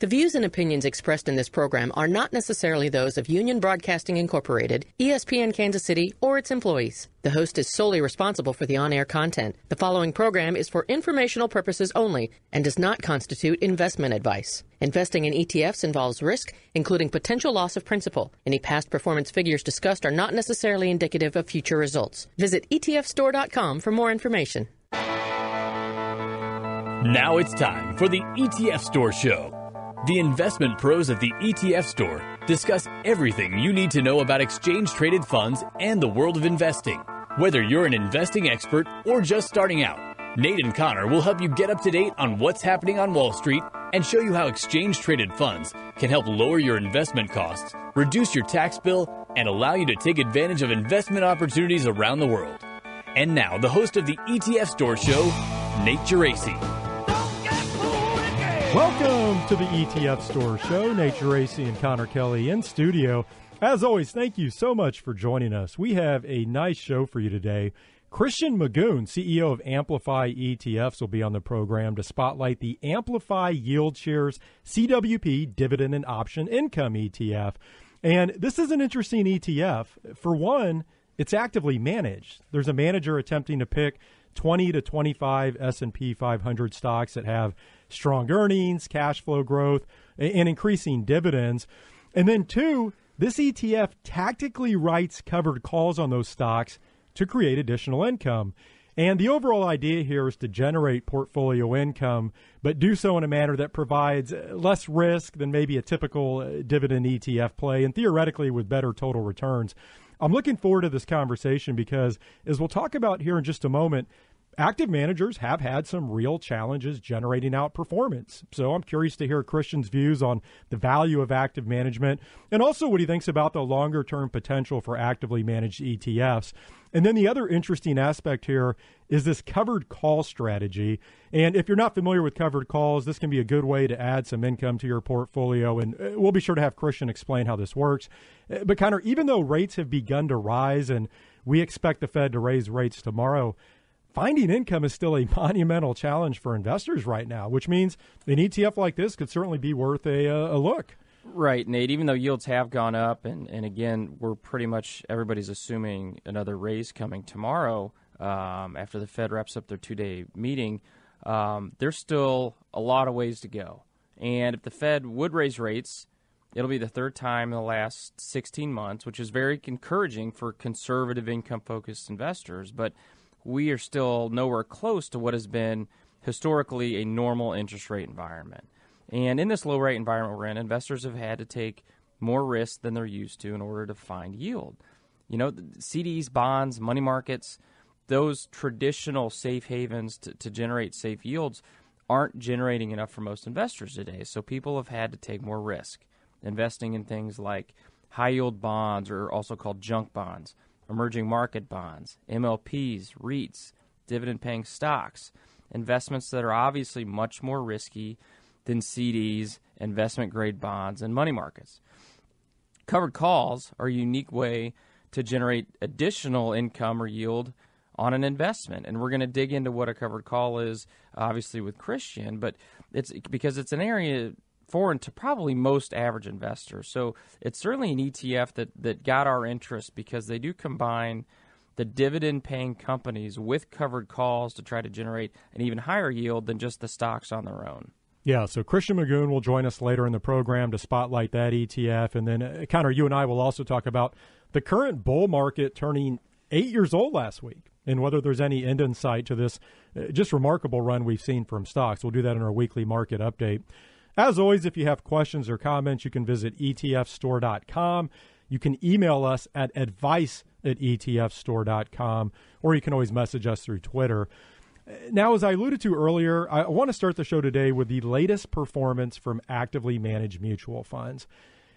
The views and opinions expressed in this program are not necessarily those of Union Broadcasting Incorporated, ESPN Kansas City, or its employees. The host is solely responsible for the on-air content. The following program is for informational purposes only and does not constitute investment advice. Investing in ETFs involves risk, including potential loss of principal. Any past performance figures discussed are not necessarily indicative of future results. Visit etfstore.com for more information. Now it's time for the ETF Store Show. The investment pros at the ETF Store discuss everything you need to know about exchange-traded funds and the world of investing. Whether you're an investing expert or just starting out, Nate and Connor will help you get up to date on what's happening on Wall Street and show you how exchange-traded funds can help lower your investment costs, reduce your tax bill, and allow you to take advantage of investment opportunities around the world. And now, the host of the ETF Store Show, Nate Geraci. Welcome to the ETF Store Show. Nate Geraci and Connor Kelly in studio. As always, thank you so much for joining us. We have a nice show for you today. Christian Magoon, CEO of Amplify ETFs, will be on the program to spotlight the Amplify YieldShares CWP Dividend and Option Income ETF. And this is an interesting ETF. For one, it's actively managed. There's a manager attempting to pick 20 to 25 S&P 500 stocks that have strong earnings, cash flow growth, and increasing dividends. And then two, this ETF tactically writes covered calls on those stocks to create additional income. And the overall idea here is to generate portfolio income, but do so in a manner that provides less risk than maybe a typical dividend ETF play, and theoretically with better total returns. I'm looking forward to this conversation because, as we'll talk about here in just a moment, active managers have had some real challenges generating outperformance. So I'm curious to hear Christian's views on the value of active management and also what he thinks about the longer-term potential for actively managed ETFs. And then the other interesting aspect here is this covered call strategy. And if you're not familiar with covered calls, this can be a good way to add some income to your portfolio. And we'll be sure to have Christian explain how this works. But Connor, even though rates have begun to rise and we expect the Fed to raise rates tomorrow, finding income is still a monumental challenge for investors right now, which means an ETF like this could certainly be worth a look. Right, Nate. Even though yields have gone up, and again, we're pretty much everybody's assuming another raise coming tomorrow after the Fed wraps up their two-day meeting, there's still a lot of ways to go. And if the Fed would raise rates, it'll be the third time in the last 16 months, which is very encouraging for conservative income-focused investors. But we are still nowhere close to what has been historically a normal interest rate environment. And in this low-rate environment we're in, investors have had to take more risk than they're used to in order to find yield. You know, CDs, bonds, money markets, those traditional safe havens to generate safe yields aren't generating enough for most investors today. So people have had to take more risk, investing in things like high-yield bonds, or also called junk bonds, emerging market bonds, MLPs, REITs, dividend-paying stocks, investments that are obviously much more risky than CDs, investment-grade bonds, and money markets. Covered calls are a unique way to generate additional income or yield on an investment, and we're going to dig into what a covered call is, obviously, with Christian, but it's because it's an area foreign to probably most average investors. So it's certainly an ETF that got our interest because they do combine the dividend-paying companies with covered calls to try to generate an even higher yield than just the stocks on their own. Yeah, so Christian Magoon will join us later in the program to spotlight that ETF. And then, Connor, you and I will also talk about the current bull market turning 8 years old last week, and whether there's any end in sight to this just remarkable run we've seen from stocks. We'll do that in our weekly market update. As always, if you have questions or comments, you can visit etfstore.com. You can email us at advice@etfstore.com, or you can always message us through Twitter. Now, as I alluded to earlier, I want to start the show today with the latest performance from actively managed mutual funds.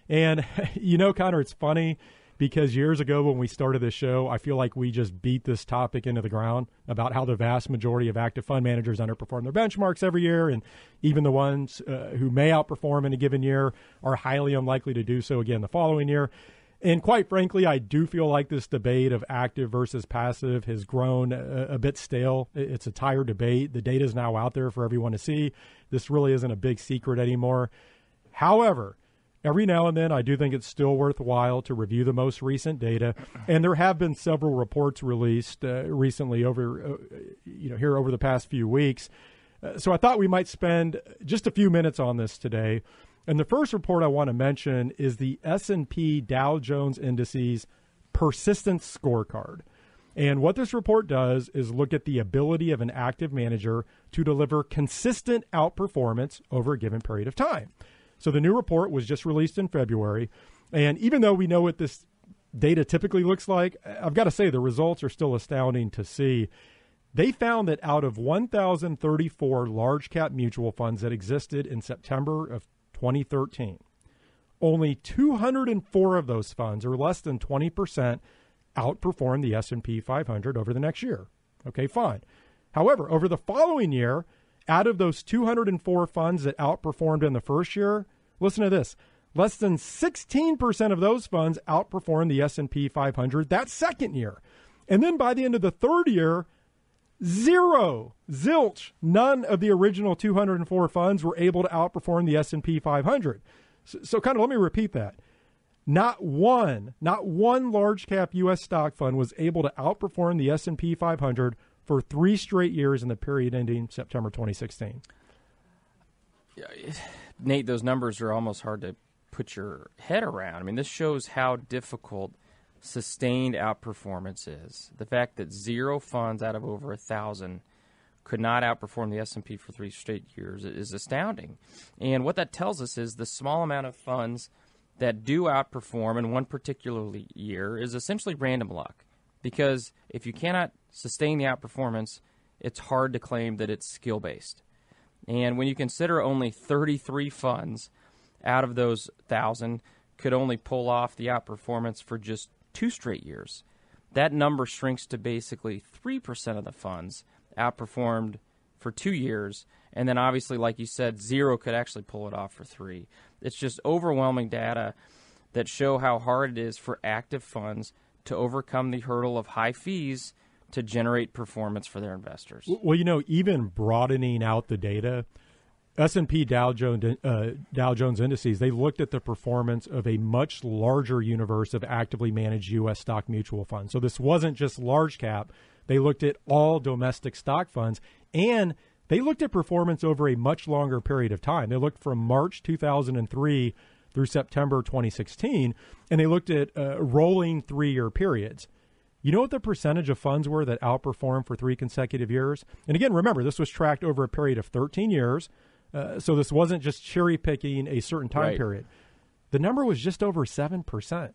And, you know, Connor, it's funny because years ago when we started this show, I feel like we just beat this topic into the ground about how the vast majority of active fund managers underperform their benchmarks every year. And even the ones who may outperform in a given year are highly unlikely to do so again the following year. And quite frankly, I do feel like this debate of active versus passive has grown a bit stale. It's a tired debate. The data is now out there for everyone to see. This really isn't a big secret anymore. However, every now and then, I do think it's still worthwhile to review the most recent data, and there have been several reports released recently over the past few weeks. So I thought we might spend just a few minutes on this today. And the first report I want to mention is the S&P Dow Jones Indices Persistence Scorecard. And what this report does is look at the ability of an active manager to deliver consistent outperformance over a given period of time. So the new report was just released in February, and even though we know what this data typically looks like, I've got to say the results are still astounding to see. They found that out of 1,034 large-cap mutual funds that existed in September of 2013, only 204 of those funds, or less than 20%, outperformed the S&P 500 over the next year. Okay, fine. However, over the following year, out of those 204 funds that outperformed in the first year, listen to this, less than 16% of those funds outperformed the S&P 500 that second year. And then by the end of the third year, zero, zilch, none of the original 204 funds were able to outperform the S&P 500. So kind of let me repeat that. Not one large cap U.S. stock fund was able to outperform the S&P 500 for 3 straight years in the period ending September 2016. Yeah, Nate, those numbers are almost hard to put your head around. I mean, this shows how difficult sustained outperformance is. The fact that 0 funds out of over 1,000 could not outperform the S&P for 3 straight years is astounding. And what that tells us is the small amount of funds that do outperform in one particular year is essentially random luck. Because if you cannot sustain the outperformance, it's hard to claim that it's skill-based. And when you consider only 33 funds out of those 1,000 could only pull off the outperformance for just 2 straight years, that number shrinks to basically 3% of the funds outperformed for 2 years. And then obviously, like you said, 0 could actually pull it off for 3. It's just overwhelming data that show how hard it is for active funds to overcome the hurdle of high fees to generate performance for their investors. Well, you know, even broadening out the data, S&P Dow Jones Indices, they looked at the performance of a much larger universe of actively managed U.S. stock mutual funds. So this wasn't just large cap. They looked at all domestic stock funds, and they looked at performance over a much longer period of time. They looked from March 2003 through September 2016, and they looked at rolling 3-year periods. You know what the percentage of funds were that outperformed for 3 consecutive years? And again, remember, this was tracked over a period of 13 years, so this wasn't just cherry-picking a certain time period. The number was just over 7%.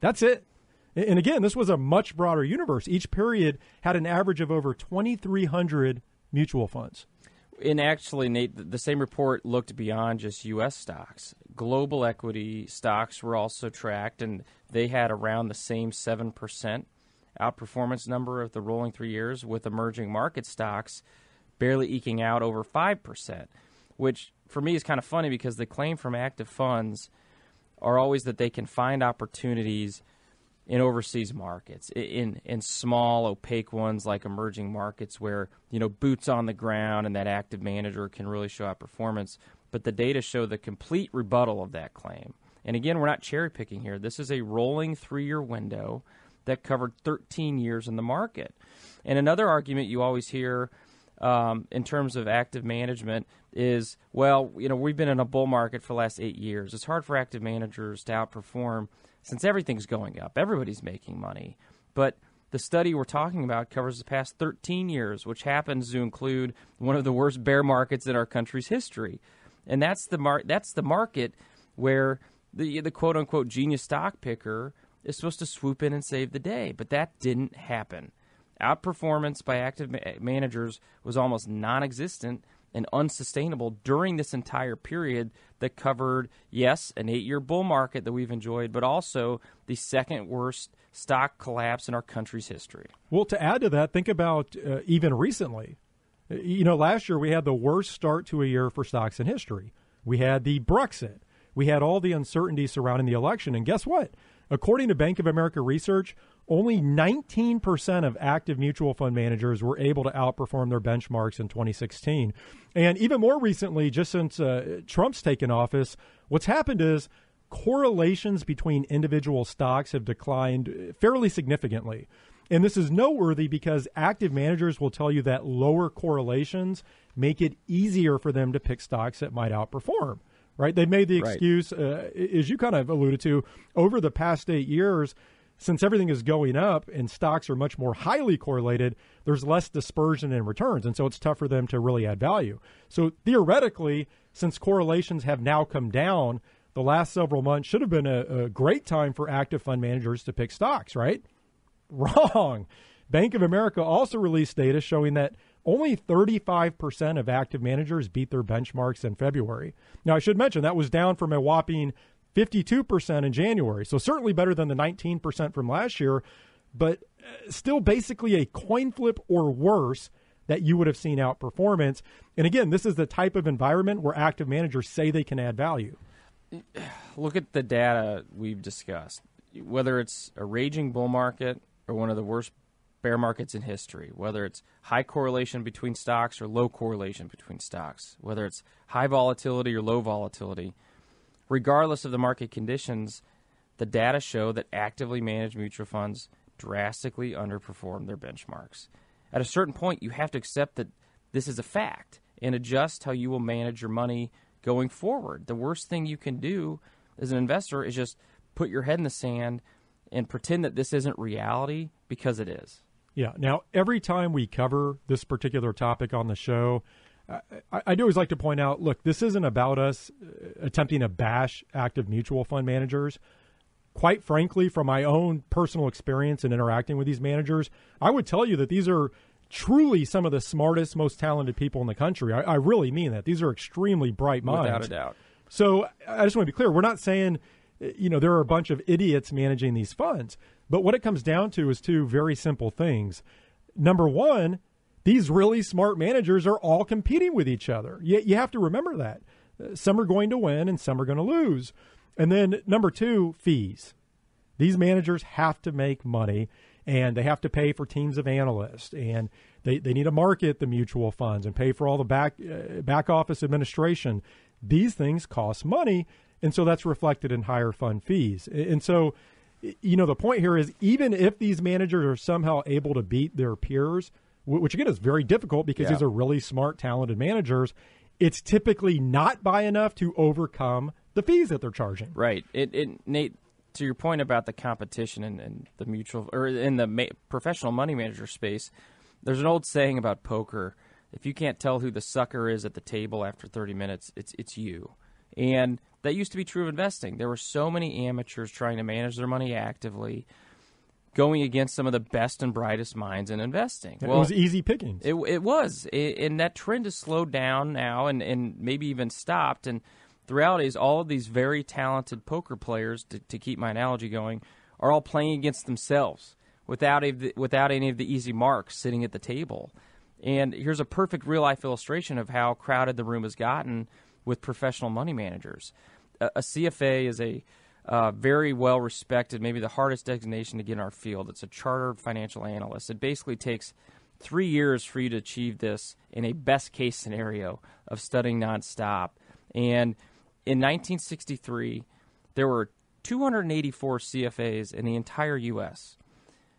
That's it. And again, this was a much broader universe. Each period had an average of over 2,300 mutual funds. And actually, Nate, the same report looked beyond just U.S. stocks. Global equity stocks were also tracked, and they had around the same 7%. Outperformance number of the rolling 3 years, with emerging market stocks barely eking out over 5%, which for me is kind of funny because the claim from active funds are always that they can find opportunities in overseas markets, in small, opaque ones like emerging markets where, you know, boots on the ground and that active manager can really show outperformance. But the data show the complete rebuttal of that claim. And again, we're not cherry picking here. This is a rolling 3-year window that covered 13 years in the market. And another argument you always hear in terms of active management is, well, you know, we've been in a bull market for the last 8 years. It's hard for active managers to outperform since everything's going up. Everybody's making money. But the study we're talking about covers the past 13 years, which happens to include one of the worst bear markets in our country's history. And that's the market where the quote-unquote genius stock picker is supposed to swoop in and save the day, but that didn't happen. Outperformance by active managers was almost non-existent and unsustainable during this entire period that covered, yes, an 8-year bull market that we've enjoyed, but also the second worst stock collapse in our country's history. Well, to add to that, think about even recently. You know, last year we had the worst start to a year for stocks in history. We had the Brexit. We had all the uncertainty surrounding the election, and guess what? According to Bank of America Research, Only 19% of active mutual fund managers were able to outperform their benchmarks in 2016. And even more recently, just since Trump's taken office, what's happened is correlations between individual stocks have declined fairly significantly. And this is noteworthy because active managers will tell you that lower correlations make it easier for them to pick stocks that might outperform. Right? They made the excuse, as you kind of alluded to, over the past 8 years, since everything is going up and stocks are much more highly correlated, there's less dispersion in returns. And so it's tough for them to really add value. So theoretically, since correlations have now come down, the last several months should have been a great time for active fund managers to pick stocks, right? Wrong. Bank of America also released data showing that only 35% of active managers beat their benchmarks in February. Now, I should mention that was down from a whopping 52% in January, so certainly better than the 19% from last year, but still basically a coin flip or worse that you would have seen outperformance. And again, this is the type of environment where active managers say they can add value. Look at the data we've discussed. Whether it's a raging bull market or one of the worst bear markets in history, whether it's high correlation between stocks or low correlation between stocks, whether it's high volatility or low volatility, regardless of the market conditions, the data show that actively managed mutual funds drastically underperform their benchmarks. At a certain point, you have to accept that this is a fact and adjust how you will manage your money going forward. The worst thing you can do as an investor is just put your head in the sand and pretend that this isn't reality, because it is. Yeah. Now, every time we cover this particular topic on the show, I do always like to point out, look, this isn't about us attempting to bash active mutual fund managers. Quite frankly, from my own personal experience in interacting with these managers, I would tell you that these are truly some of the smartest, most talented people in the country. I really mean that. These are extremely bright minds. Without a doubt. So I just want to be clear. We're not saying, you know, there are a bunch of idiots managing these funds. But what it comes down to is two very simple things. Number one, these really smart managers are all competing with each other. You have to remember that. Some are going to win and some are going to lose. And then number two, fees. These managers have to make money and they have to pay for teams of analysts, and they need to market the mutual funds and pay for all the back office administration. These things cost money, and so that's reflected in higher fund fees. And so, you know, the point here is even if these managers are somehow able to beat their peers, which again is very difficult because these are really smart, talented managers, it's typically not by enough to overcome the fees that they're charging. Right. Nate, to your point about the competition in the mutual or in the professional money manager space, there's an old saying about poker: if you can't tell who the sucker is at the table after 30 minutes, it's you. And that used to be true of investing. There were so many amateurs trying to manage their money actively, going against some of the best and brightest minds in investing. Well, it was easy pickings. It was, and that trend has slowed down now and maybe even stopped. And the reality is all of these very talented poker players, to keep my analogy going, are all playing against themselves without any of the easy marks sitting at the table. And here's a perfect real-life illustration of how crowded the room has gotten with professional money managers. A CFA is a very well-respected, maybe the hardest designation to get in our field. It's a Chartered Financial Analyst. It basically takes 3 years for you to achieve this in a best-case scenario of studying nonstop. And in 1963, there were 284 CFAs in the entire U.S.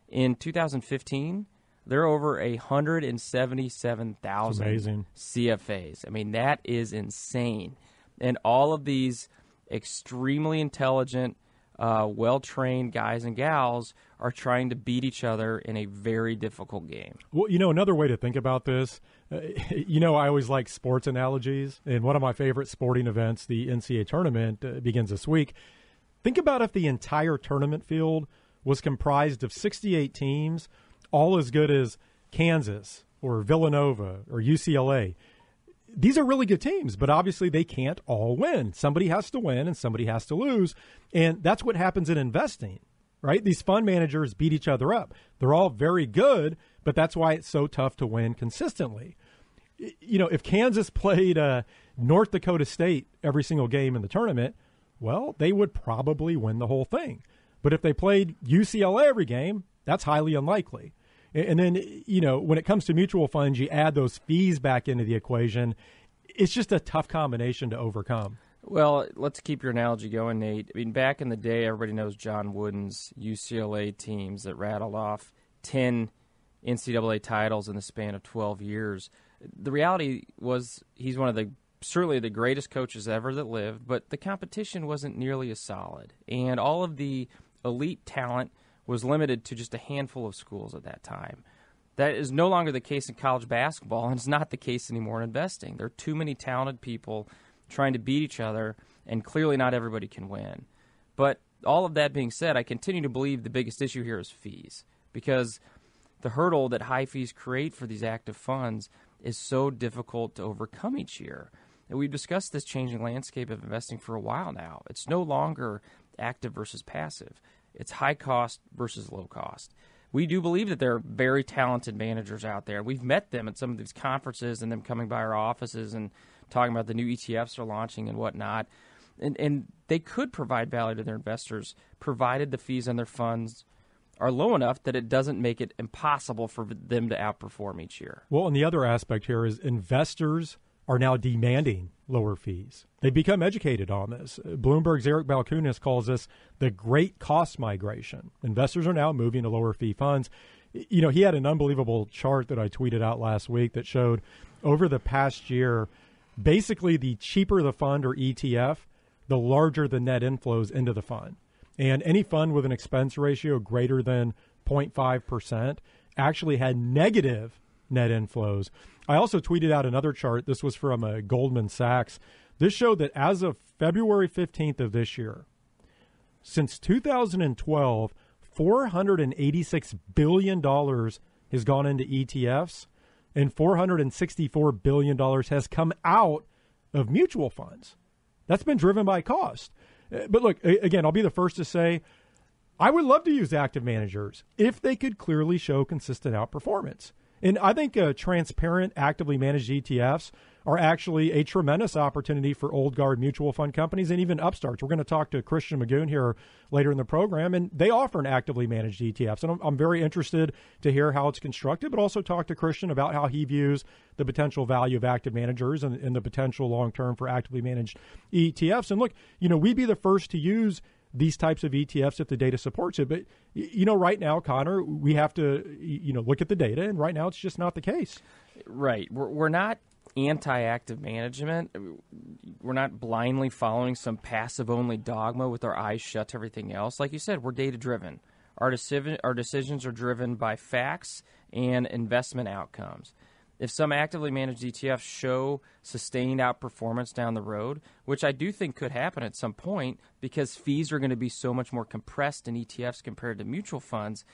In 2015, there are over 177,000 CFAs. I mean, that is insane. And all of these extremely intelligent, well-trained guys and gals are trying to beat each other in a very difficult game. Well, you know, another way to think about this, you know, I always like sports analogies. And one of my favorite sporting events, the NCAA tournament, begins this week. Think about if the entire tournament field was comprised of 68 teams, all as good as Kansas or Villanova or UCLA. These are really good teams, but obviously they can't all win. Somebody has to win and somebody has to lose. And that's what happens in investing, right? These fund managers beat each other up. They're all very good, but that's why it's so tough to win consistently. You know, if Kansas played North Dakota State every single game in the tournament, well, they would probably win the whole thing. But if they played UCLA every game, That's highly unlikely. And then, you know, when it comes to mutual funds, you add those fees back into the equation. It's just a tough combination to overcome. Well, let's keep your analogy going, Nate. I mean, back in the day, everybody knows John Wooden's UCLA teams that rattled off 10 NCAA titles in the span of 12 years. The reality was he's one of the certainly the greatest coaches ever that lived, but the competition wasn't nearly as solid. And all of the elite talent was limited to just a handful of schools at that time. That is no longer the case in college basketball, and it's not the case anymore in investing. There are too many talented people trying to beat each other, and clearly not everybody can win. But all of that being said, I continue to believe the biggest issue here is fees, because the hurdle that high fees create for these active funds is so difficult to overcome each year. And we've discussed this changing landscape of investing for a while now. It's no longer active versus passive. It's high cost versus low cost. We do believe that there are very talented managers out there. We've met them at some of these conferences and them coming by our offices and talking about the new ETFs are launching and whatnot. And they could provide value to their investors, provided the fees on their funds are low enough that it doesn't make it impossible for them to outperform each year. Well, and the other aspect here is investors are now demanding lower fees. They've become educated on this. Bloomberg's Eric Balkunas calls this the great cost migration. Investors are now moving to lower fee funds. You know, he had an unbelievable chart that I tweeted out last week that showed over the past year, basically the cheaper the fund or ETF, the larger the net inflows into the fund. And any fund with an expense ratio greater than 0.5% actually had negative net inflows. I also tweeted out another chart. This was from Goldman Sachs. This showed that as of February 15th of this year, since 2012, $486 billion has gone into ETFs and $464 billion has come out of mutual funds. That's been driven by cost. But look, again, I'll be the first to say I would love to use active managers if they could clearly show consistent outperformance. And I think transparent, actively managed ETFs are actually a tremendous opportunity for old guard mutual fund companies and even upstarts. We're going to talk to Christian Magoon here later in the program, and they offer an actively managed ETFs. And I'm very interested to hear how it's constructed, but also talk to Christian about how he views the potential value of active managers and the potential long-term for actively managed ETFs. And look, you know, we'd be the first to use these types of ETFs if the data supports it. But, you know, right now, Connor, we have to, you know, look at the data. And right now, it's just not the case. Right. We're not anti-active management. We're not blindly following some passive-only dogma with our eyes shut to everything else. Like you said, we're data-driven. Our decisions are driven by facts and investment outcomes. If some actively managed ETFs show sustained outperformance down the road, which I do think could happen at some point because fees are going to be so much more compressed in ETFs compared to mutual funds,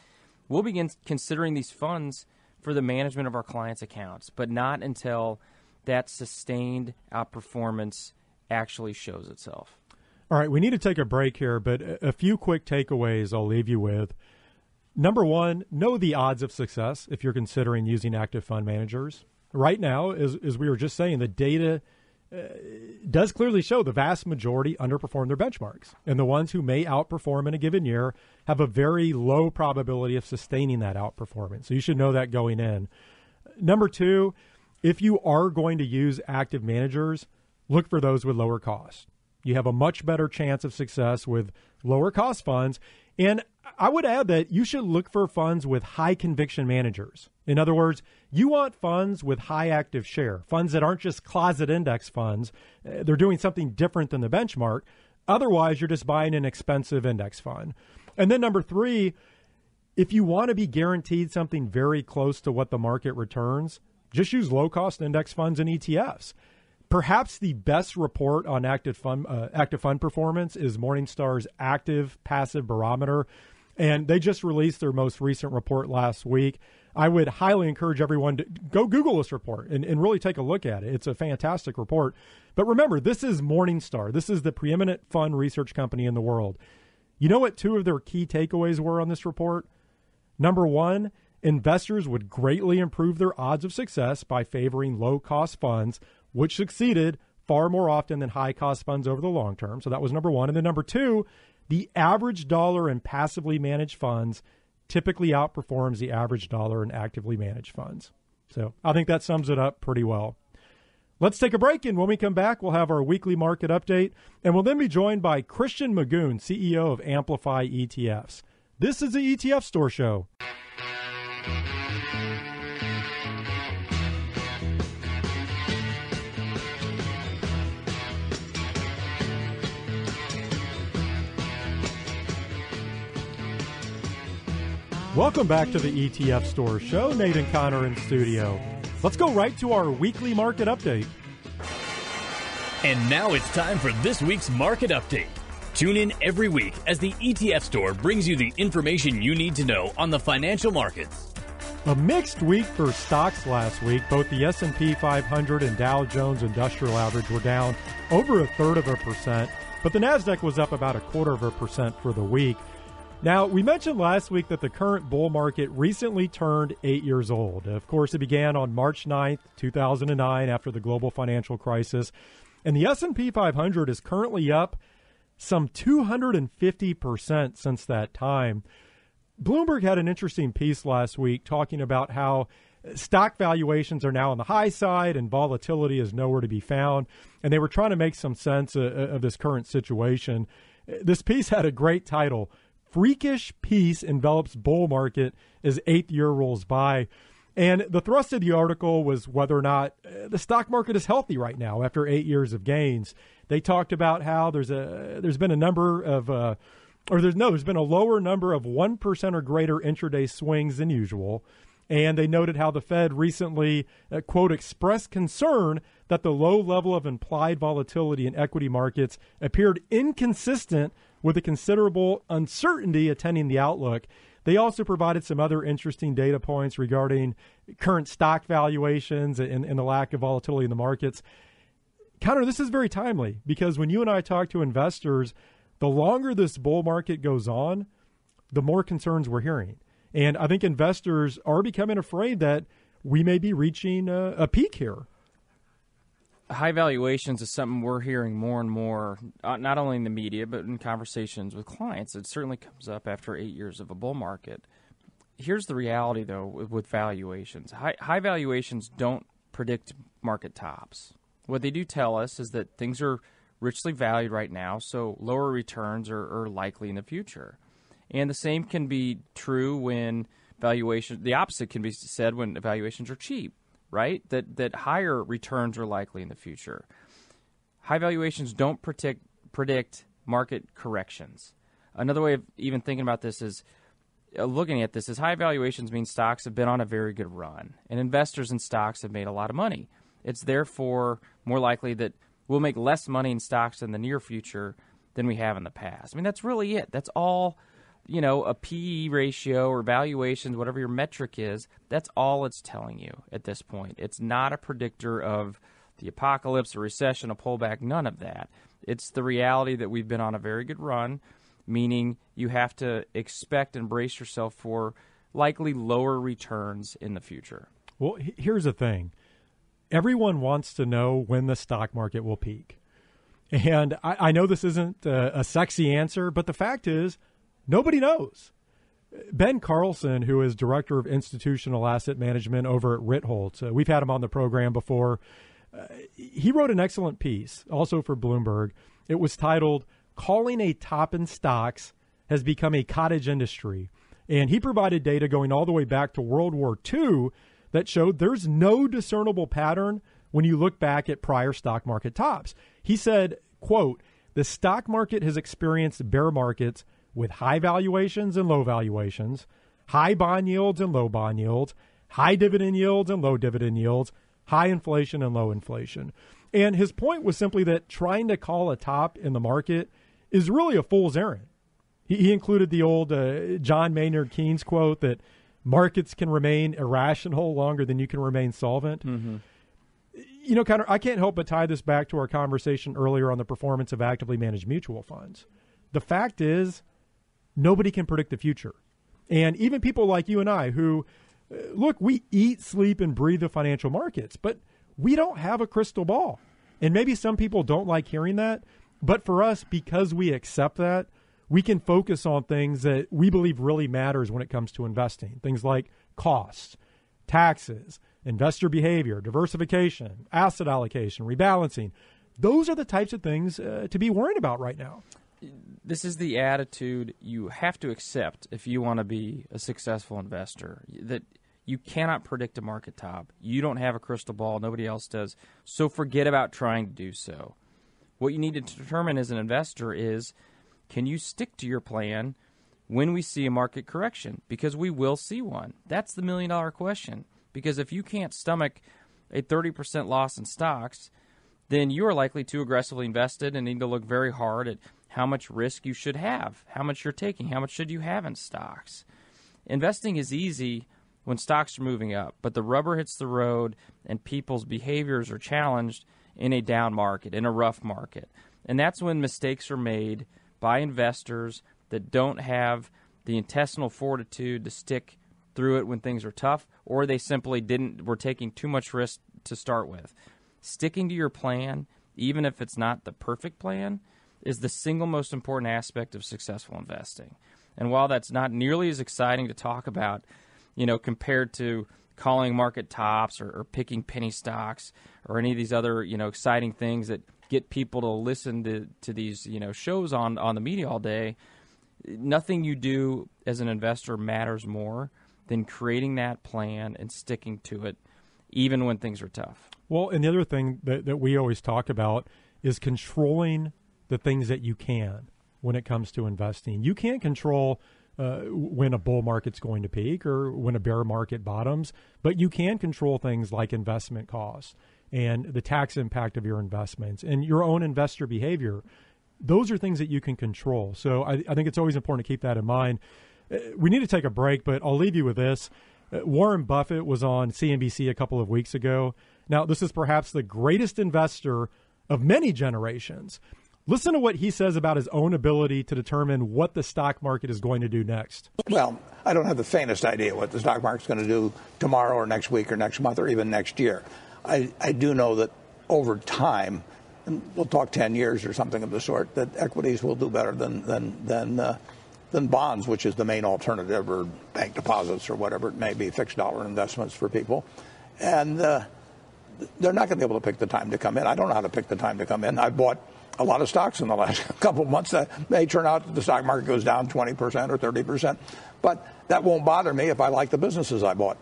we'll begin considering these funds for the management of our clients' accounts, but not until that sustained outperformance actually shows itself. All right, we need to take a break here, but a few quick takeaways I'll leave you with. Number one, know the odds of success if you're considering using active fund managers. Right now, as we were just saying, the data does clearly show the vast majority underperform their benchmarks. And the ones who may outperform in a given year have a very low probability of sustaining that outperformance. So you should know that going in. Number two, if you are going to use active managers, look for those with lower costs. You have a much better chance of success with lower cost funds. And I would add that you should look for funds with high conviction managers. In other words, you want funds with high active share, funds that aren't just closet index funds. They're doing something different than the benchmark. Otherwise, you're just buying an expensive index fund. And then number three, if you want to be guaranteed something very close to what the market returns, just use low-cost index funds and ETFs. Perhaps the best report on active fund performance is Morningstar's Active Passive Barometer, and they just released their most recent report last week. I would highly encourage everyone to go Google this report and really take a look at it. It's a fantastic report. But remember, this is Morningstar. This is the preeminent fund research company in the world. You know what two of their key takeaways were on this report? Number one, investors would greatly improve their odds of success by favoring low-cost funds, which succeeded far more often than high-cost funds over the long term. So that was number one. And then number two, the average dollar in passively managed funds typically outperforms the average dollar in actively managed funds. So I think that sums it up pretty well. Let's take a break, and when we come back, we'll have our weekly market update, and we'll then be joined by Christian Magoon, CEO of Amplify ETFs. This is the ETF Store Show. Welcome back to the ETF Store Show. Nate and Connor in studio. Let's go right to our weekly market update. And now it's time for this week's market update. Tune in every week as the ETF Store brings you the information you need to know on the financial markets. A mixed week for stocks last week. Both the S&P 500 and Dow Jones Industrial Average were down over 1/3%, but the Nasdaq was up about 1/4% for the week. Now, we mentioned last week that the current bull market recently turned 8 years old. Of course, it began on March 9th, 2009, after the global financial crisis. And the S&P 500 is currently up some 250% since that time. Bloomberg had an interesting piece last week talking about how stock valuations are now on the high side and volatility is nowhere to be found. And they were trying to make some sense of this current situation. This piece had a great title: "Freakish Peace Envelops Bull Market as Eighth Year Rolls By." And the thrust of the article was whether or not the stock market is healthy right now after 8 years of gains. They talked about how there's been a lower number of 1% or greater intraday swings than usual. And they noted how the Fed recently, quote, expressed concern that the low level of implied volatility in equity markets appeared inconsistent with a considerable uncertainty attending the outlook. They also provided some other interesting data points regarding current stock valuations and the lack of volatility in the markets. Connor, this is very timely because when you and I talk to investors, the longer this bull market goes on, the more concerns we're hearing. And I think investors are becoming afraid that we may be reaching a peak here. High valuations is something we're hearing more and more, not only in the media, but in conversations with clients. It certainly comes up after 8 years of a bull market. Here's the reality, though, with valuations. High valuations don't predict market tops. What they do tell us is that things are richly valued right now, so lower returns are likely in the future. And the same can be true when valuations, the opposite can be said when valuations are cheap. Right? That higher returns are likely in the future. High valuations don't predict market corrections. Another way of even thinking about this is, looking at this, is high valuations mean stocks have been on a very good run, and investors in stocks have made a lot of money. It's therefore more likely that we'll make less money in stocks in the near future than we have in the past. I mean, that's really it. That's all, a PE ratio or valuations, whatever your metric is, that's all it's telling you at this point. It's not a predictor of the apocalypse, a recession, a pullback, none of that. It's the reality that we've been on a very good run, meaning you have to expect and brace yourself for likely lower returns in the future. Well, here's the thing. Everyone wants to know when the stock market will peak. And I know this isn't a sexy answer, but the fact is, nobody knows. Ben Carlson, who is Director of Institutional Asset Management over at Ritholtz, we've had him on the program before. He wrote an excellent piece, also for Bloomberg. It was titled, "Calling a Top in Stocks Has Become a Cottage Industry." And he provided data going all the way back to World War II that showed there's no discernible pattern when you look back at prior stock market tops. He said, quote, "The stock market has experienced bear markets with high valuations and low valuations, high bond yields and low bond yields, high dividend yields and low dividend yields, high inflation and low inflation." And his point was simply that trying to call a top in the market is really a fool's errand. He included the old John Maynard Keynes quote that markets can remain irrational longer than you can remain solvent. Mm-hmm. Connor, I can't help but tie this back to our conversation earlier on the performance of actively managed mutual funds. The fact is, nobody can predict the future. And even people like you and I who, look, we eat, sleep, and breathe the financial markets, but we don't have a crystal ball. And maybe some people don't like hearing that, but for us, because we accept that, we can focus on things that we believe really matters when it comes to investing. Things like costs, taxes, investor behavior, diversification, asset allocation, rebalancing. Those are the types of things to be worried about right now. This is the attitude you have to accept if you want to be a successful investor, that you cannot predict a market top. You don't have a crystal ball. Nobody else does. So forget about trying to do so. What you need to determine as an investor is, can you stick to your plan when we see a market correction? Because we will see one. That's the million-dollar question. Because if you can't stomach a 30% loss in stocks, then you are likely too aggressively invested and need to look very hard at how much risk you should have, how much you're taking, how much should you have in stocks. Investing is easy when stocks are moving up, but the rubber hits the road and people's behaviors are challenged in a down market, in a rough market. And that's when mistakes are made by investors that don't have the intestinal fortitude to stick through it when things are tough, or they simply were taking too much risk to start with. Sticking to your plan, even if it's not the perfect plan, is the single most important aspect of successful investing. And while that's not nearly as exciting to talk about, compared to calling market tops or picking penny stocks or any of these other, exciting things that get people to listen to these, shows on the media all day, nothing you do as an investor matters more than creating that plan and sticking to it, even when things are tough. Well, and the other thing that we always talk about is controlling the things that you can when it comes to investing. You can't control when a bull market's going to peak or when a bear market bottoms, but you can control things like investment costs and the tax impact of your investments and your own investor behavior. Those are things that you can control. So I think it's always important to keep that in mind. We need to take a break, but I'll leave you with this. Warren Buffett was on CNBC a couple of weeks ago. Now, this is perhaps the greatest investor of many generations. Listen to what he says about his own ability to determine what the stock market is going to do next. Well, I don't have the faintest idea what the stock market's going to do tomorrow or next week or next month or even next year. I do know that over time, and we'll talk 10 years or something of the sort, that equities will do better than bonds, which is the main alternative, or bank deposits or whatever it may be, fixed dollar investments for people. And they're not going to be able to pick the time to come in. I don't know how to pick the time to come in. I bought a lot of stocks in the last couple of months. That may turn out that the stock market goes down 20% or 30%, but that won't bother me if I like the businesses I bought.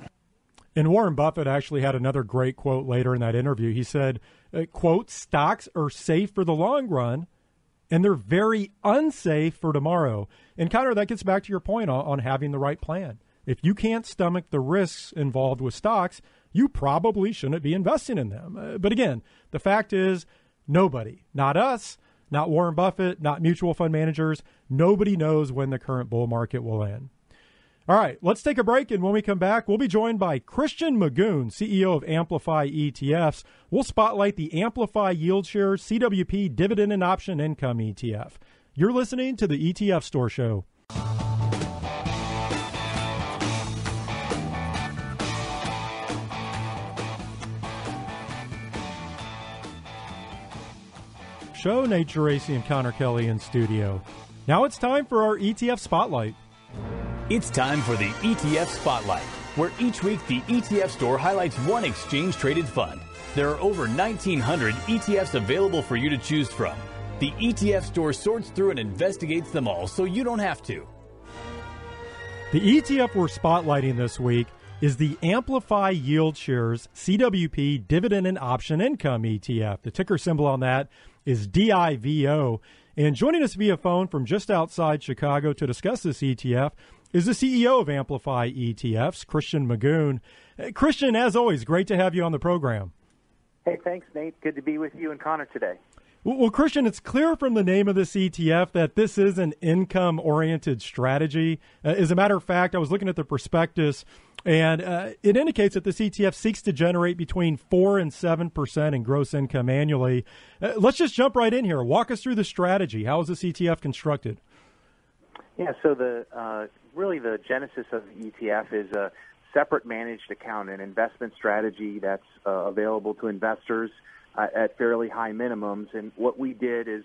And Warren Buffett actually had another great quote later in that interview. He said, quote, stocks are safe for the long run, and they're very unsafe for tomorrow. And Connor, that gets back to your point on having the right plan. If you can't stomach the risks involved with stocks, you probably shouldn't be investing in them. But again, the fact is, nobody, not us, not Warren Buffett, not mutual fund managers, nobody knows when the current bull market will end. All right, let's take a break, and when we come back, we'll be joined by Christian Magoon, CEO of Amplify ETFs. We'll spotlight the Amplify YieldShares CWP Dividend and Option Income ETF. You're listening to the ETF Store Show. Nate Geraci and Connor Kelly in studio. Now it's time for our ETF Spotlight. It's time for the ETF Spotlight, where each week the ETF Store highlights one exchange-traded fund. There are over 1,900 ETFs available for you to choose from. The ETF Store sorts through and investigates them all so you don't have to. The ETF we're spotlighting this week is the Amplify YieldShares CWP Dividend and Option Income ETF. The ticker symbol on that is DIVO. And joining us via phone from just outside Chicago to discuss this ETF is the CEO of Amplify ETFs, Christian Magoon. Christian, as always, great to have you on the program. Hey, thanks, Nate. Good to be with you and Connor today. Well, Christian, it's clear from the name of this ETF that this is an income-oriented strategy. As a matter of fact, I was looking at the prospectus, and it indicates that this ETF seeks to generate between 4 and 7% in gross income annually. Let's just jump right in here. Walk us through the strategy. How is this ETF constructed? Yeah, so the genesis of the ETF is a separate managed account, an investment strategy that's available to investors at fairly high minimums. And what we did is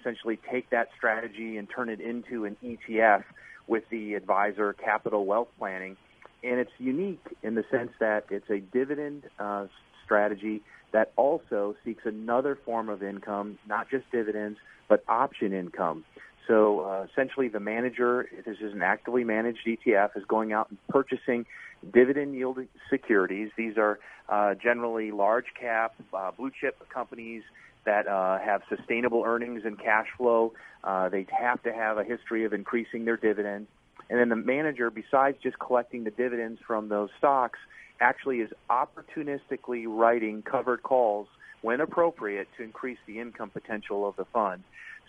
essentially take that strategy and turn it into an ETF with the Advisor Capital Wealth Planning. And it's unique in the sense that it's a dividend strategy that also seeks another form of income, not just dividends, but option income. So essentially the manager, this is an actively managed ETF, is going out and purchasing dividend yield securities. These are generally large cap, blue chip companies that have sustainable earnings and cash flow. They have to have a history of increasing their dividends. And then the manager, besides just collecting the dividends from those stocks, actually is opportunistically writing covered calls when appropriate to increase the income potential of the fund.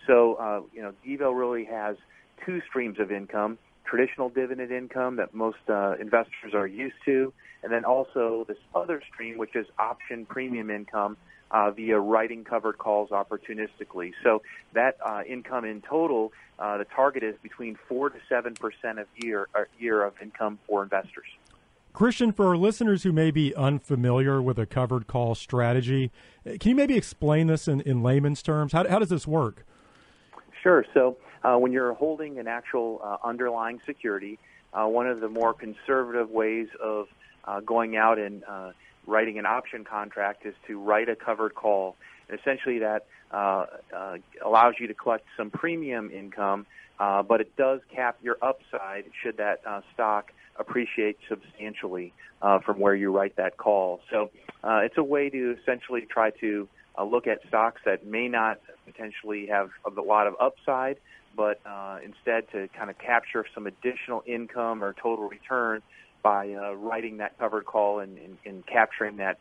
So, DIVO really has two streams of income, traditional dividend income that most investors are used to, and then also this other stream, which is option premium income via writing covered calls opportunistically. So that income in total, the target is between 4 to 7% year of income for investors. Christian, for our listeners who may be unfamiliar with a covered call strategy, can you maybe explain this in layman's terms? How does this work? Sure. So when you're holding an actual underlying security, one of the more conservative ways of going out and writing an option contract is to write a covered call. And essentially that allows you to collect some premium income, but it does cap your upside should that stock appreciate substantially from where you write that call. So it's a way to essentially try to look at stocks that may not potentially have a lot of upside, but instead to kind of capture some additional income or total return by writing that covered call and capturing that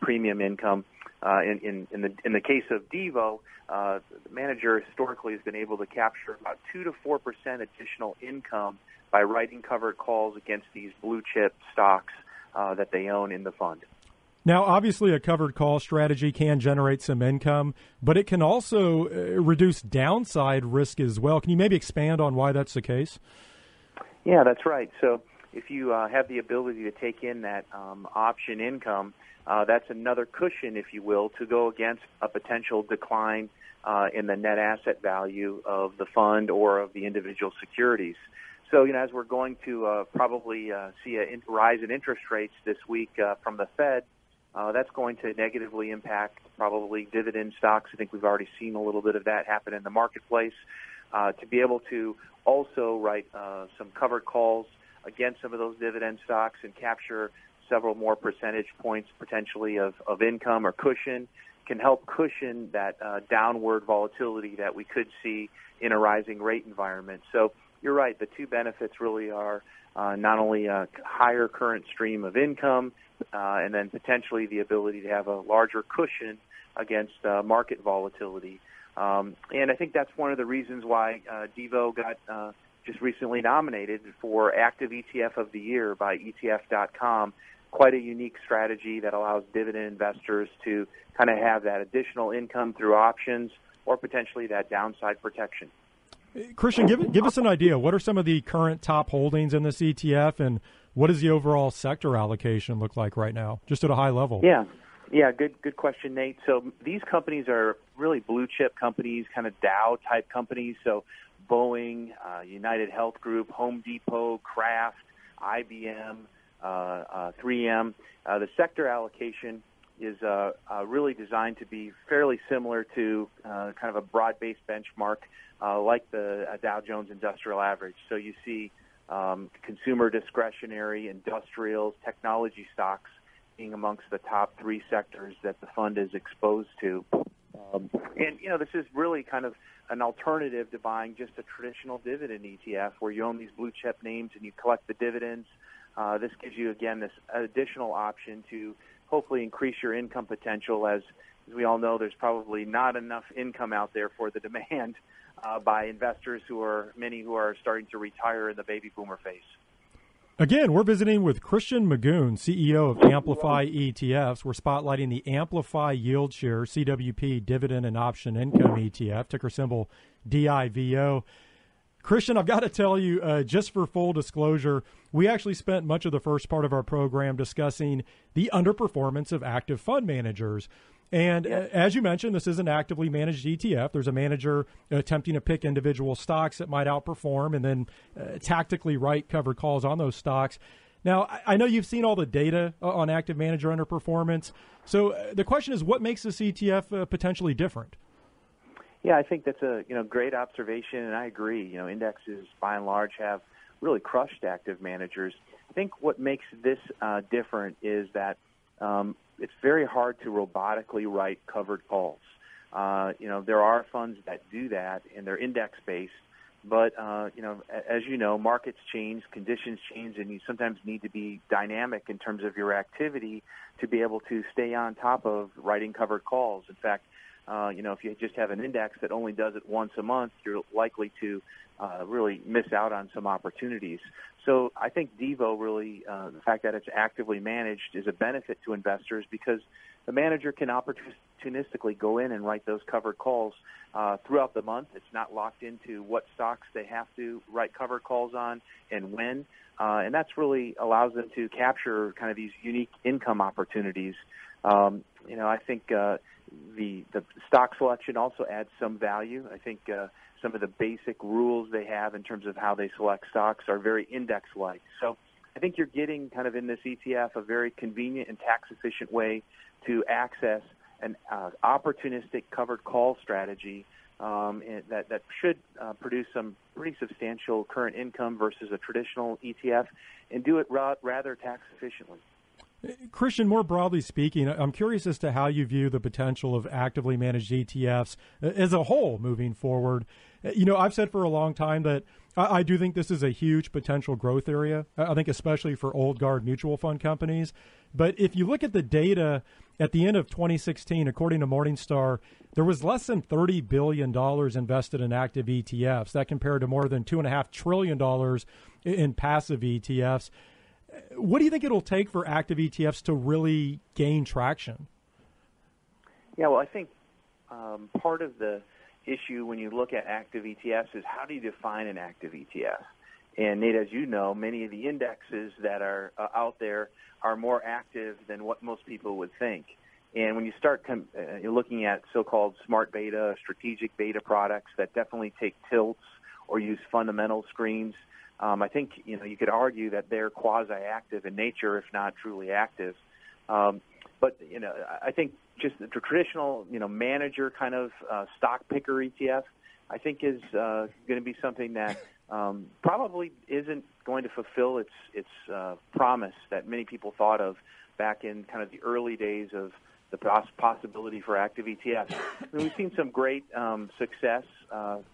premium income. In the case of DIVO, the manager historically has been able to capture about 2 to 4% additional income by writing covered calls against these blue-chip stocks that they own in the fund. Now, obviously, a covered call strategy can generate some income, but it can also reduce downside risk as well. Can you maybe expand on why that's the case? Yeah, that's right. So if you have the ability to take in that option income, that's another cushion, if you will, to go against a potential decline in the net asset value of the fund or of the individual securities. So, as we're going to probably see a rise in interest rates this week from the Fed, that's going to negatively impact probably dividend stocks. I think we've already seen a little bit of that happen in the marketplace. To be able to also write some covered calls against some of those dividend stocks and capture several more percentage points potentially of income or cushion can help cushion that downward volatility that we could see in a rising rate environment. So you're right, the two benefits really are not only a higher current stream of income and then potentially the ability to have a larger cushion against market volatility. And I think that's one of the reasons why DIVO got just recently nominated for Active ETF of the Year by ETF.com. Quite a unique strategy that allows dividend investors to kind of have that additional income through options or potentially that downside protection. Christian, give us an idea. What are some of the current top holdings in this ETF, and what does the overall sector allocation look like right now, just at a high level? Yeah, good question, Nate. So these companies are really blue-chip companies, kind of Dow-type companies. So Boeing, United Health Group, Home Depot, Kraft, IBM, 3M. The sector allocation is really designed to be fairly similar to kind of a broad-based benchmark like the Dow Jones Industrial Average. So you see consumer discretionary, industrials, technology stocks being amongst the top three sectors that the fund is exposed to. And, this is really kind of an alternative to buying just a traditional dividend ETF where you own these blue-chip names and you collect the dividends. This gives you, again, this additional option to hopefully increase your income potential. As we all know, there's probably not enough income out there for the demand by investors who are starting to retire in the baby boomer phase. Again, we're visiting with Christian Magoon, CEO of Amplify ETFs. We're spotlighting the Amplify YieldShares CWP Dividend and Option Income ETF, ticker symbol DIVO. Christian, I've got to tell you, just for full disclosure, we actually spent much of the first part of our program discussing the underperformance of active fund managers. And as you mentioned, this is an actively managed ETF. There's a manager attempting to pick individual stocks that might outperform and then tactically write covered calls on those stocks. Now, I know you've seen all the data on active manager underperformance. So the question is, what makes this ETF potentially different? Yeah, I think that's a great observation, and I agree. You know, indexes by and large have really crushed active managers. I think what makes this different is that it's very hard to robotically write covered calls. There are funds that do that, and they're index-based. But, as you know, markets change, conditions change, and you sometimes need to be dynamic in terms of your activity to be able to stay on top of writing covered calls. In fact, if you just have an index that only does it once a month, you're likely to really miss out on some opportunities. So I think DIVO really, the fact that it's actively managed is a benefit to investors because the manager can opportunistically go in and write those covered calls throughout the month. It's not locked into what stocks they have to write covered calls on and when. And that's really allows them to capture kind of these unique income opportunities. I think the stock selection also adds some value. I think some of the basic rules they have in terms of how they select stocks are very index-like. So I think you're getting kind of in this ETF a very convenient and tax-efficient way to access an opportunistic covered call strategy that should produce some pretty substantial current income versus a traditional ETF and do it rather tax-efficiently. Christian, more broadly speaking, I'm curious as to how you view the potential of actively managed ETFs as a whole moving forward. I've said for a long time that I do think this is a huge potential growth area, I think especially for old guard mutual fund companies. But if you look at the data at the end of 2016, according to Morningstar, there was less than $30 billion invested in active ETFs. That compared to more than $2.5 trillion in passive ETFs. What do you think it'll take for active ETFs to really gain traction? Yeah, well, I think part of the issue when you look at active ETFs is how do you define an active ETF? And Nate, as you know, many of the indexes that are out there are more active than what most people would think. And when you start looking at so-called smart beta, strategic beta products that definitely take tilts or use fundamental screens, I think you could argue that they're quasi-active in nature, if not truly active. But I think just the traditional manager kind of stock picker ETF, I think is going to be something that probably isn't going to fulfill its promise that many people thought of back in kind of the early days of the possibility for active ETFs. I mean, we've seen some great success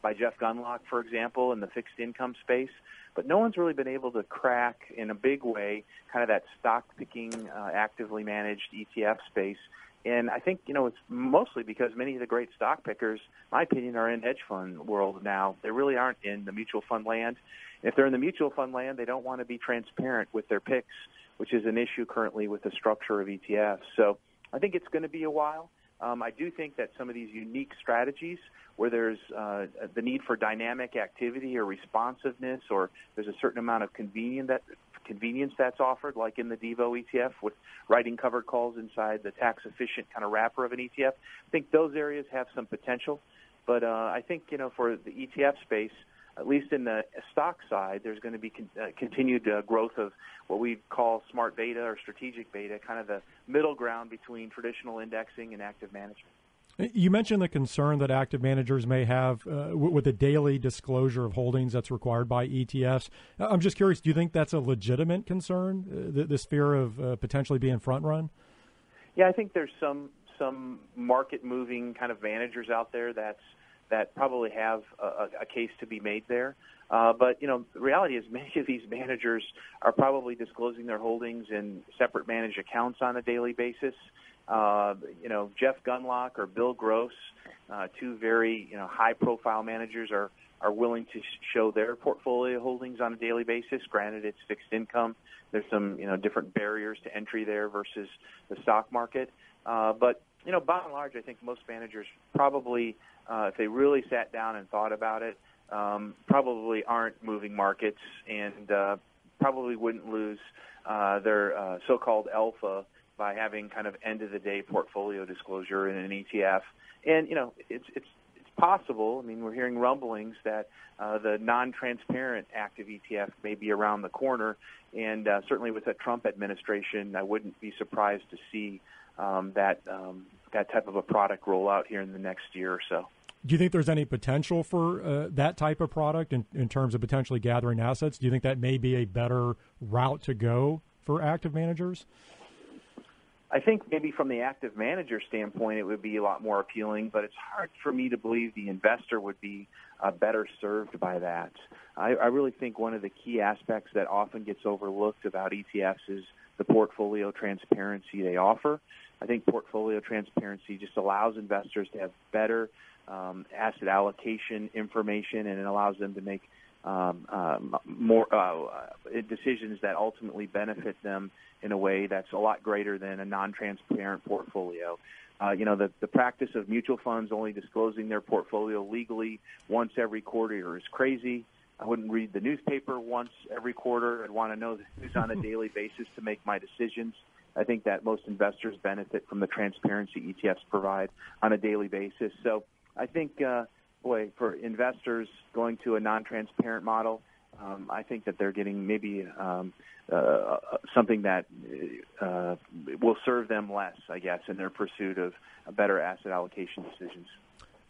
by Jeff Gundlach, for example, in the fixed income space, but no one's really been able to crack in a big way kind of that stock-picking, actively managed ETF space. And I think, it's mostly because many of the great stock pickers, in my opinion, are in hedge fund world now. They really aren't in the mutual fund land. If they're in the mutual fund land, they don't want to be transparent with their picks, which is an issue currently with the structure of ETFs. So I think it's going to be a while. I do think that some of these unique strategies where there's the need for dynamic activity or responsiveness or there's a certain amount of convenience that's offered, like in the DIVO ETF with writing covered calls inside the tax-efficient kind of wrapper of an ETF, I think those areas have some potential. But I think, for the ETF space, at least in the stock side, there's going to be continued growth of what we call smart beta or strategic beta, kind of the middle ground between traditional indexing and active management. You mentioned the concern that active managers may have with the daily disclosure of holdings that's required by ETFs. I'm just curious, do you think that's a legitimate concern, this fear of potentially being front run? Yeah, I think there's some market moving kind of managers out there that probably have a case to be made there. But the reality is many of these managers are probably disclosing their holdings in separate managed accounts on a daily basis. Jeff Gundlach or Bill Gross, two very high-profile managers are willing to show their portfolio holdings on a daily basis. Granted, it's fixed income. There's some different barriers to entry there versus the stock market. But by and large, I think most managers probably, if they really sat down and thought about it, probably aren't moving markets and probably wouldn't lose their so-called alpha by having kind of end-of-the-day portfolio disclosure in an ETF. And, you know, it's possible. I mean, we're hearing rumblings that the non-transparent active ETF may be around the corner. And certainly with the Trump administration, I wouldn't be surprised to see that type of a product roll out here in the next year or so. Do you think there's any potential for that type of product in terms of potentially gathering assets? Do you think that may be a better route to go for active managers? I think maybe from the active manager standpoint, it would be a lot more appealing, but it's hard for me to believe the investor would be better served by that. I really think one of the key aspects that often gets overlooked about ETFs is the portfolio transparency they offer. I think portfolio transparency just allows investors to have better asset allocation information, and it allows them to make more decisions that ultimately benefit them in a way that's a lot greater than a non-transparent portfolio. You know, the practice of mutual funds only disclosing their portfolio legally once every quarter is crazy. I wouldn't read the newspaper once every quarter. I'd want to know the news on a daily basis to make my decisions. I think that most investors benefit from the transparency ETFs provide on a daily basis. So I think, for investors going to a non-transparent model, I think that they're getting maybe something that will serve them less, I guess, in their pursuit of better asset allocation decisions.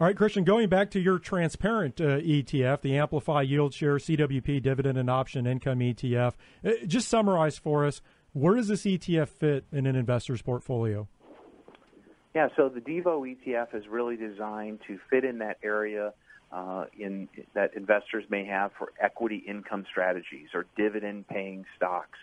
All right, Christian, going back to your transparent ETF, the Amplify YieldShares CWP Dividend and Option Income ETF, just summarize for us, where does this ETF fit in an investor's portfolio? Yeah, so the DIVO ETF is really designed to fit in that area in that investors may have for equity income strategies or dividend-paying stocks,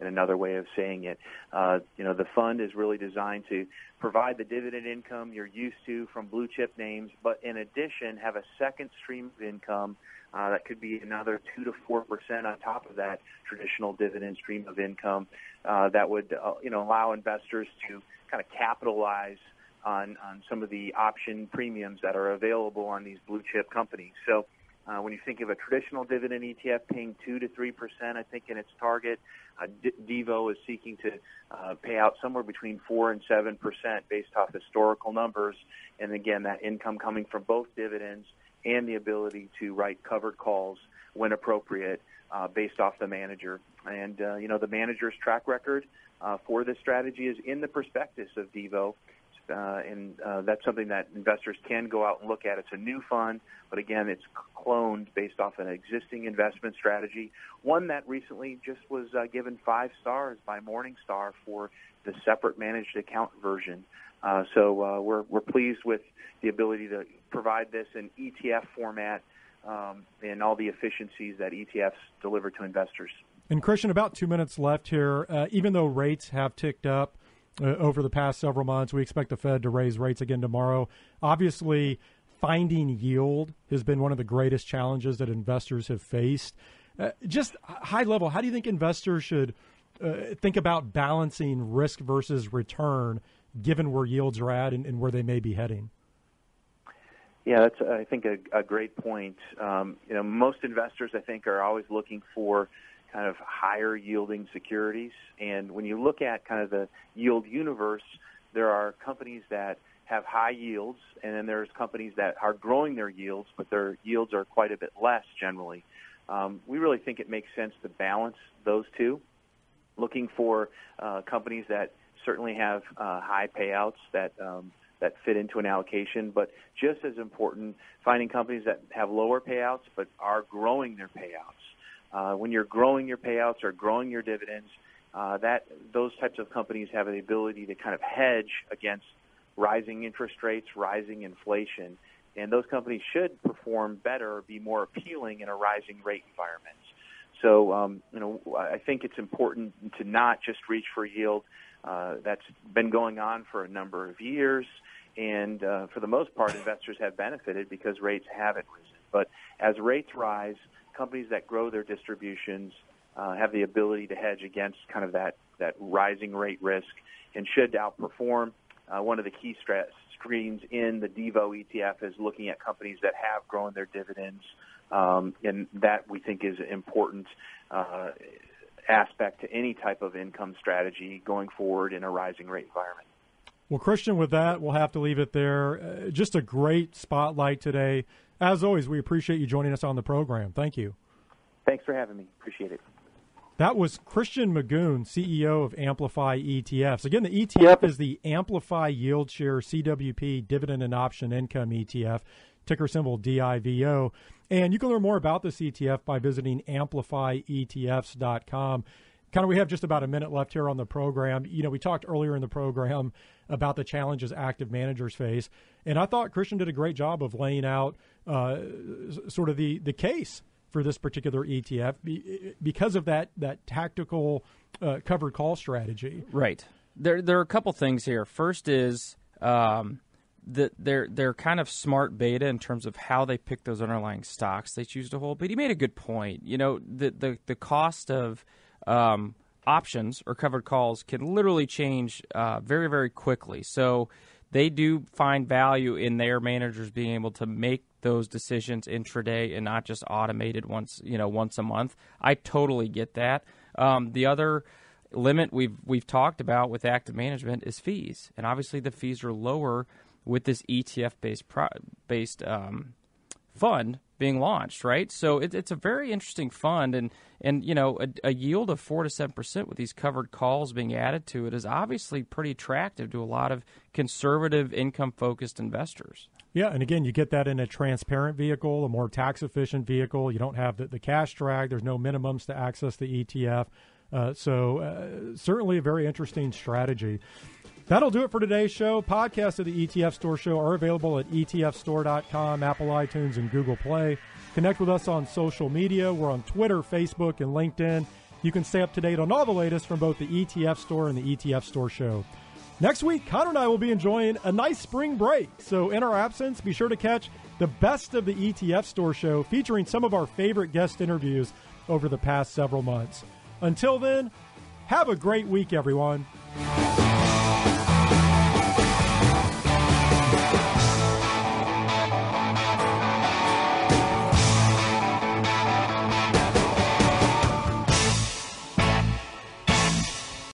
in another way of saying it. You know, the fund is really designed to provide the dividend income you're used to from blue-chip names, but in addition have a second stream of income that could be another 2 to 4% on top of that traditional dividend stream of income that would allow investors to kind of capitalize on some of the option premiums that are available on these blue-chip companies. So when you think of a traditional dividend ETF paying 2 to 3%, I think, in its target, DIVO is seeking to pay out somewhere between 4 and 7% based off historical numbers. And, again, that income coming from both dividends and the ability to write covered calls when appropriate based off the manager. And, the manager's track record for this strategy is in the prospectus of DIVO, and that's something that investors can go out and look at. It's a new fund, but again, it's cloned based off an existing investment strategy, one that recently just was given 5 stars by Morningstar for the separate managed account version. So we're pleased with the ability to provide this in ETF format and all the efficiencies that ETFs deliver to investors. And Christian, about 2 minutes left here. Even though rates have ticked up over the past several months, we expect the Fed to raise rates again tomorrow. Obviously, finding yield has been one of the greatest challenges that investors have faced. Just high level, how do you think investors should think about balancing risk versus return, given where yields are at and where they may be heading? Yeah, that's, I think, a great point. Most investors, I think, are always looking for kind of higher yielding securities. And when you look at kind of the yield universe, there are companies that have high yields, and then there's companies that are growing their yields, but their yields are quite a bit less generally. We really think it makes sense to balance those two, looking for companies that certainly have high payouts that fit into an allocation, but just as important, finding companies that have lower payouts but are growing their payouts. When you're growing your payouts or growing your dividends, those types of companies have the ability to kind of hedge against rising interest rates, rising inflation, and those companies should perform better or be more appealing in a rising rate environment. So, I think it's important to not just reach for yield. That's been going on for a number of years, and for the most part, investors have benefited because rates haven't risen. But as rates rise, companies that grow their distributions have the ability to hedge against kind of that rising rate risk and should outperform. One of the key streams in the DIVO ETF is looking at companies that have grown their dividends, and that we think is important aspect to any type of income strategy going forward in a rising rate environment. Well, Christian, with that, we'll have to leave it there. Just a great spotlight today. As always, we appreciate you joining us on the program. Thank you. Thanks for having me. Appreciate it. That was Christian Magoon, CEO of Amplify ETFs. Again, the ETF is the Amplify YieldShares CWP Dividend and Option Income ETF, ticker symbol DIVO. And you can learn more about this ETF by visiting amplifyetfs.com. Connor, we have just about a minute left here on the program. You know, we talked earlier in the program about the challenges active managers face, and I thought Christian did a great job of laying out sort of the case for this particular ETF because of that tactical covered call strategy. Right. There are a couple things here. First is that they're kind of smart beta in terms of how they pick those underlying stocks they choose to hold. But he made a good point. You know, the cost of options or covered calls can literally change very, very quickly. So they do find value in their managers being able to make those decisions intraday and not just automated once a month. I totally get that. The other limit we've talked about with active management is fees, and obviously the fees are lower with this ETF-based fund being launched, right? So it's a very interesting fund, and you know, a yield of 4 to 7% with these covered calls being added to it is obviously pretty attractive to a lot of conservative income-focused investors. Yeah, and again, you get that in a transparent vehicle, a more tax-efficient vehicle. You don't have the cash drag. There's no minimums to access the ETF. So certainly a very interesting strategy. That'll do it for today's show. Podcasts of the ETF Store Show are available at etfstore.com, Apple iTunes, and Google Play. Connect with us on social media. We're on Twitter, Facebook, and LinkedIn. You can stay up to date on all the latest from both the ETF Store and the ETF Store Show. Next week, Connor and I will be enjoying a nice spring break. So in our absence, be sure to catch the best of the ETF Store Show, featuring some of our favorite guest interviews over the past several months. Until then, have a great week, everyone.